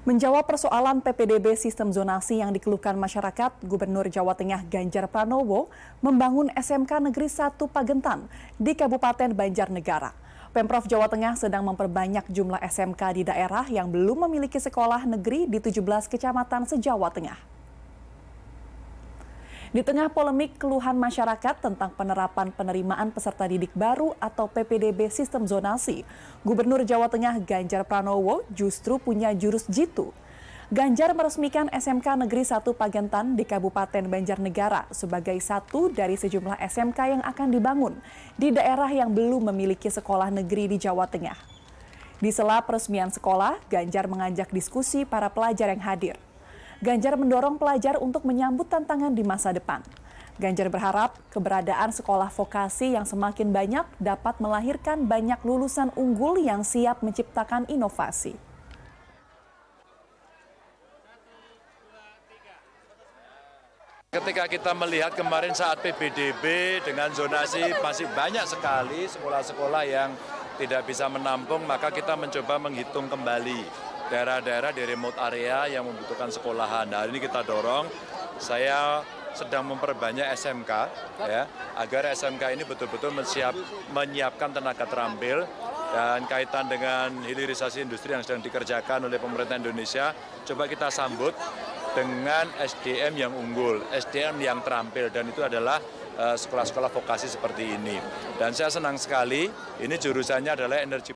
Menjawab persoalan PPDB sistem zonasi yang dikeluhkan masyarakat, Gubernur Jawa Tengah Ganjar Pranowo membangun SMK Negeri 1 Pagentan di Kabupaten Banjarnegara. Pemprov Jawa Tengah sedang memperbanyak jumlah SMK di daerah yang belum memiliki sekolah negeri di 17 kecamatan se-Jawa Tengah. Di tengah polemik keluhan masyarakat tentang penerapan penerimaan peserta didik baru atau PPDB sistem zonasi, Gubernur Jawa Tengah Ganjar Pranowo justru punya jurus jitu. Ganjar meresmikan SMK Negeri 1 Pagentan di Kabupaten Banjarnegara sebagai satu dari sejumlah SMK yang akan dibangun di daerah yang belum memiliki sekolah negeri di Jawa Tengah. Di sela peresmian sekolah, Ganjar mengajak diskusi para pelajar yang hadir. Ganjar mendorong pelajar untuk menyambut tantangan di masa depan. Ganjar berharap keberadaan sekolah vokasi yang semakin banyak dapat melahirkan banyak lulusan unggul yang siap menciptakan inovasi. Ketika kita melihat kemarin saat PPDB dengan zonasi masih banyak sekali sekolah-sekolah yang tidak bisa menampung, maka kita mencoba menghitung kembali daerah-daerah di remote area yang membutuhkan sekolahan. Nah, ini kita dorong. Saya sedang memperbanyak SMK, ya, agar SMK ini betul-betul menyiapkan tenaga terampil, dan kaitan dengan hilirisasi industri yang sedang dikerjakan oleh pemerintah Indonesia, coba kita sambut dengan SDM yang unggul, SDM yang terampil, dan itu adalah sekolah-sekolah vokasi seperti ini. Dan saya senang sekali, ini jurusannya adalah energi